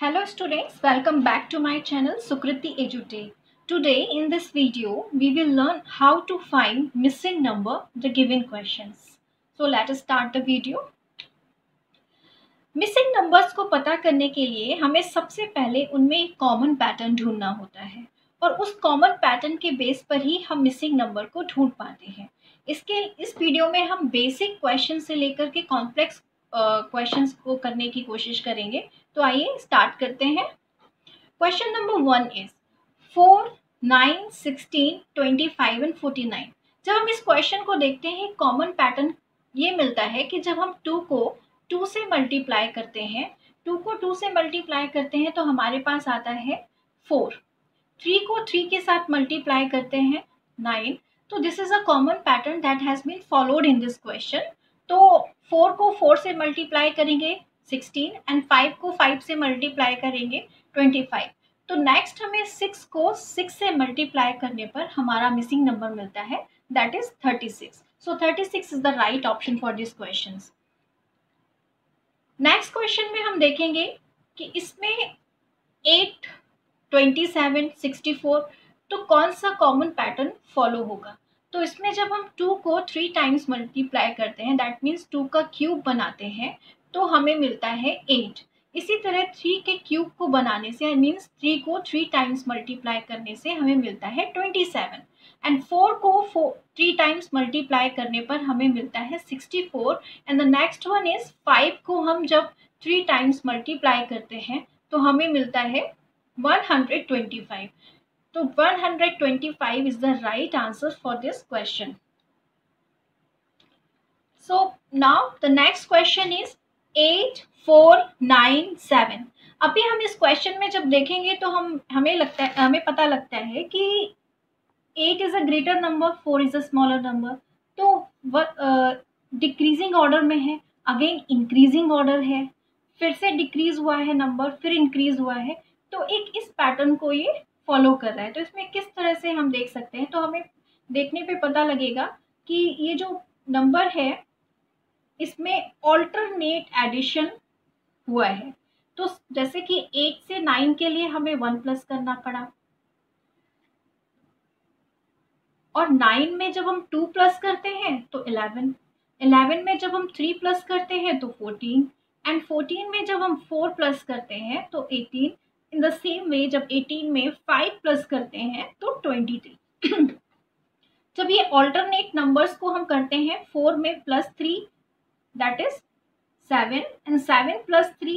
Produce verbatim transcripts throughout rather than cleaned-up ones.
Hello students, welcome back to my channel Sukriti Edutech. Today in this video we will learn how to find missing number the given questions. So let us start the video. Missing numbers को पता करने के लिए हमें सबसे पहले उनमें एक कॉमन पैटर्न ढूंढना होता है और उस कॉमन पैटर्न के बेस पर ही हम मिसिंग नंबर को ढूंढ पाते हैं. इसके इस वीडियो में हम बेसिक क्वेश्चन से लेकर के कॉम्प्लेक्स क्वेश्चंस uh, को करने की कोशिश करेंगे. तो आइए स्टार्ट करते हैं. Question number one is four nine sixteen twenty five and forty nine. जब हम इस क्वेश्चन को देखते हैं कॉमन पैटर्न ये मिलता है कि जब हम टू को टू से मल्टीप्लाई करते हैं टू को टू से मल्टीप्लाई करते हैं तो हमारे पास आता है फोर. थ्री को थ्री के साथ मल्टीप्लाई करते हैं नाइन. तो this is a common pattern that has been followed in this question. तो फोर को फोर से मल्टीप्लाई करेंगे सिक्सटीन एंड फाइव को फाइव से मल्टीप्लाई करेंगे ट्वेंटी फाइव. तो नेक्स्ट हमें सिक्स को सिक्स से मल्टीप्लाई करने पर हमारा मिसिंग नंबर मिलता है that is thirty six. So thirty six is the right option for this question. Next question में हम देखेंगे कि इसमें eight twenty seven sixty four तो कौन सा कॉमन पैटर्न फॉलो होगा. तो इसमें जब हम टू को थ्री टाइम्स मल्टीप्लाई करते हैं दैट मीन्स टू का क्यूब बनाते हैं तो हमें मिलता है एट. इसी तरह थ्री के क्यूब को बनाने से मीन्स थ्री को थ्री टाइम्स मल्टीप्लाई करने से हमें मिलता है ट्वेंटी सेवन एंड फोर को फोर थ्री टाइम्स मल्टीप्लाई करने पर हमें मिलता है sixty four and the next one is five को हम जब थ्री टाइम्स मल्टीप्लाई करते हैं तो हमें मिलता है वन हंड्रेड ट्वेंटी फाइव. तो one hundred twenty five is the right answer for this question. So now the next question is eight four nine seven. अभी हम इस क्वेश्चन में जब देखेंगे तो हम हमें लगता है हमें पता लगता है कि eight is a greater number four is a smaller number. तो डिक्रीजिंग uh, ऑर्डर में है, अगेन इंक्रीजिंग ऑर्डर है, फिर से डिक्रीज हुआ है नंबर, फिर इंक्रीज हुआ है. तो एक इस पैटर्न को ये फॉलो कर रहा है. तो इसमें किस तरह से हम देख सकते हैं तो हमें देखने पे पता लगेगा कि ये जो नंबर है इसमें ऑल्टरनेट एडिशन हुआ है. तो जैसे कि एट से नाइन के लिए हमें वन प्लस करना पड़ा और नाइन में जब हम टू प्लस करते हैं तो इलेवन, इलेवन में जब हम थ्री प्लस करते हैं तो फोर्टीन एंड फोर्टीन में जब हम फोर प्लस करते हैं तो eighteen. In the same way जब एटीन में फाइव प्लस करते हैं तो ट्वेंटी थ्री. जब ये ऑल्टरनेट नंबर्स को हम करते हैं फोर में plus three that is seven and seven plus three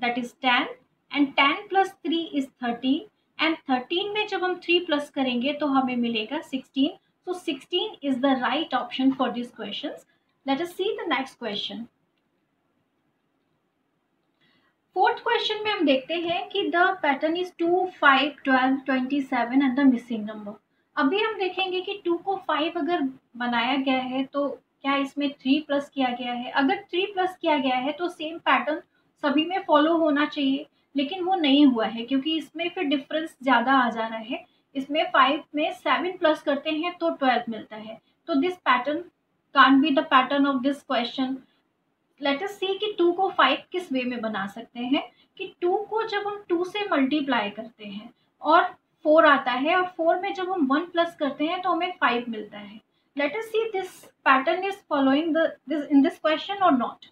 that is ten and ten plus three is thirteen and thirteen में जब हम थ्री प्लस करेंगे तो हमें मिलेगा sixteen. So sixteen is the right option for this question. Let us see the next question. Fourth question में हम देखते हैं कि the pattern is two five twelve twenty seven and the missing number. अभी हम देखेंगे कि टू को फाइव अगर बनाया गया है तो क्या इसमें थ्री प्लस किया गया है. अगर थ्री प्लस किया गया है तो सेम पैटर्न सभी में फॉलो होना चाहिए लेकिन वो नहीं हुआ है क्योंकि इसमें फिर डिफरेंस ज़्यादा आ जा रहा है. इसमें फाइव में सेवन प्लस करते हैं तो ट्वेल्व मिलता है. तो this pattern can't be the pattern of this question. Let us see कि टू को फाइव किस वे में बना सकते हैं कि टू को जब हम टू से मल्टीप्लाई करते हैं और फोर आता है और फोर में जब हम वन प्लस करते हैं तो हमें फाइव मिलता है. Let us see this pattern is following the this in this question और नॉट.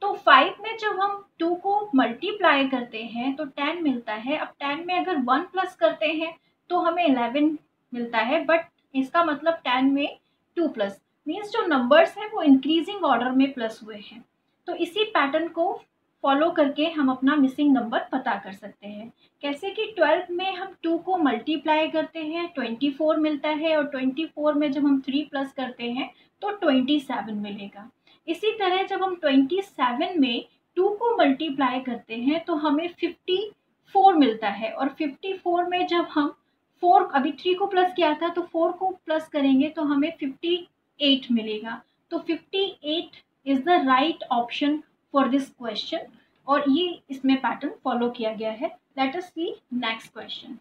तो फाइव में जब हम टू को मल्टीप्लाई करते हैं तो टेन मिलता है. अब टेन में अगर वन प्लस करते हैं तो हमें इलेवन मिलता है बट इसका मतलब टेन में टू प्लस मीन्स जो नंबर्स हैं वो इंक्रीजिंग ऑर्डर में प्लस हुए हैं. तो इसी पैटर्न को फॉलो करके हम अपना मिसिंग नंबर पता कर सकते हैं. कैसे कि ट्वेल्व में हम टू को मल्टीप्लाई करते हैं ट्वेंटी फोर मिलता है और ट्वेंटी फोर में जब हम थ्री प्लस करते हैं तो ट्वेंटी सेवन मिलेगा. इसी तरह जब हम ट्वेंटी सेवन में टू को मल्टीप्लाई करते हैं तो हमें फिफ्टी फोर मिलता है और फिफ्टी फोर में जब हम फोर अभी थ्री को प्लस किया था तो फोर को प्लस करेंगे तो हमें फिफ्टी एट मिलेगा. तो fifty eight is the right option for this question और ये इसमें पैटर्न फॉलो किया गया है. Let us see next question.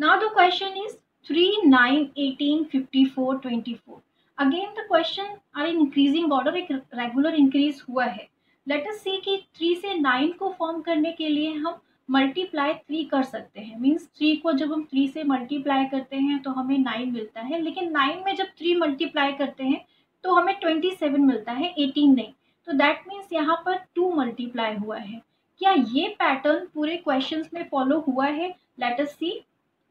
Now the question is three nine eighteen fifty four twenty four. Again the question are in increasing order, एक regular increase हुआ है let us see कि थ्री से nine को form करने के लिए हम मल्टीप्लाई थ्री कर सकते हैं, मीन्स थ्री को जब हम थ्री से मल्टीप्लाई करते हैं तो हमें नाइन मिलता है, लेकिन नाइन में जब थ्री मल्टीप्लाई करते हैं तो हमें ट्वेंटी सेवन मिलता है, एटीन नहीं, तो दैट मीन्स यहाँ पर टू मल्टीप्लाई हुआ है। क्या ये पैटर्न पूरे क्वेश्चंस में फॉलो हुआ है? Let us see.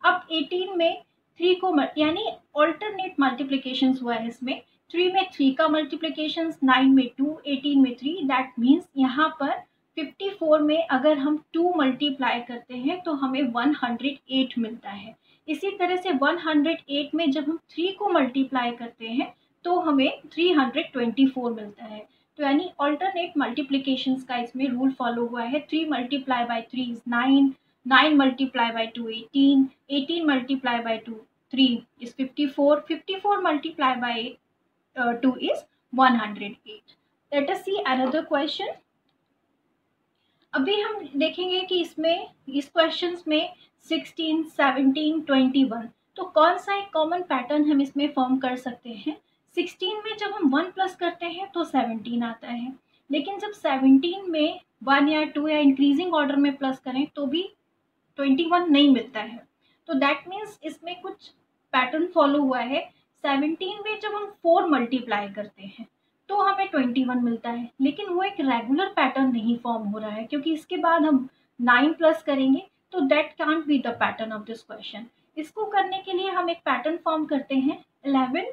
अब एटीन में थ्री को यानी ऑल्टरनेट मल्टीप्लिकेशंस हुआ है इसमें, थ्री में थ्री का मल्टीप्लिकेशंस, नाइन में टू, एटीन में थ्री, दैट मीन्स यहाँ पर फिफ्टी फोर में अगर हम टू मल्टीप्लाई करते हैं तो हमें वन हंड्रेड एट मिलता है। इसी तरह से वन हंड्रेड एट में जब हम थ्री को मल्टीप्लाई करते हैं तो हमें थ्री हंड्रेड ट्वेंटी फोर मिलता है। तो यानी ऑल्टरनेट मल्टीप्लिकेशंस का इसमें रूल फॉलो हुआ है। Three multiply by three is nine, nine multiply by two eighteen, eighteen multiply by two three is fifty four, fifty four multiply by two is one hundred eight. Let us see another question. अभी हम देखेंगे कि इसमें इस questions में sixteen, seventeen, twenty one तो कौन सा एक कॉमन पैटर्न हम इसमें फॉर्म कर सकते हैं। सिक्सटीन में जब हम वन प्लस करते हैं तो सेवनटीन आता है, लेकिन जब सेवनटीन में वन या टू या इंक्रीजिंग ऑर्डर में प्लस करें तो भी ट्वेंटी वन नहीं मिलता है। तो दैट मीन्स इसमें कुछ पैटर्न फॉलो हुआ है। सेवनटीन में जब हम फोर मल्टीप्लाई करते हैं तो हमें ट्वेंटी वन मिलता है, लेकिन वो एक रेगुलर पैटर्न नहीं फॉर्म हो रहा है, क्योंकि इसके बाद हम नाइन प्लस करेंगे, तो that can't be the pattern of this question. इसको करने के लिए हम एक पैटर्न फॉर्म करते हैं इलेवन,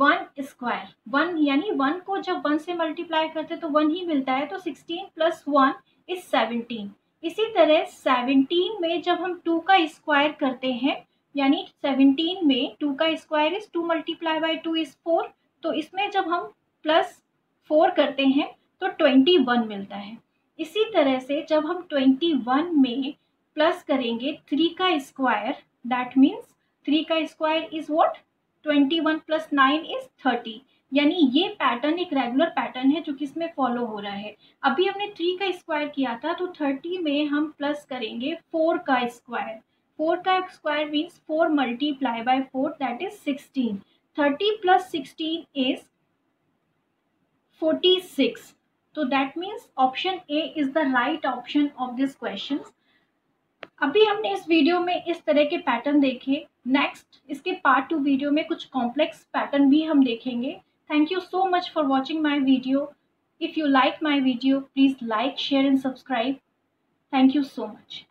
वन स्क्वायर, वन यानी वन को जब वन से मल्टीप्लाई करते हैं तो वन ही मिलता है, तो sixteen plus one is seventeen. इसी तरह सेवनटीन में जब हम टू का स्क्वायर करते हैं, यानी सेवनटीन में टू का square is two multiply by two is four, तो इसमें जब हम प्लस फोर करते हैं तो ट्वेंटी वन मिलता है। इसी तरह से जब हम ट्वेंटी वन में प्लस करेंगे थ्री का स्क्वायर, दैट मीन्स थ्री का square is what, twenty one plus nine is thirty, यानी ये पैटर्न एक रेगुलर पैटर्न है जो कि इसमें फॉलो हो रहा है। अभी हमने थ्री का स्क्वायर किया था, तो थर्टी में हम प्लस करेंगे फोर का स्क्वायर, फोर का square means four multiply by four that is sixteen, thirty plus sixteen is forty-six. तो that means option A is the right option of this question. अभी हमने इस वीडियो में इस तरह के पैटर्न देखे। नेक्स्ट इसके पार्ट टू वीडियो में कुछ कॉम्प्लेक्स पैटर्न भी हम देखेंगे। Thank you so much for watching my video. If you like my video please like, share and subscribe. Thank you so much.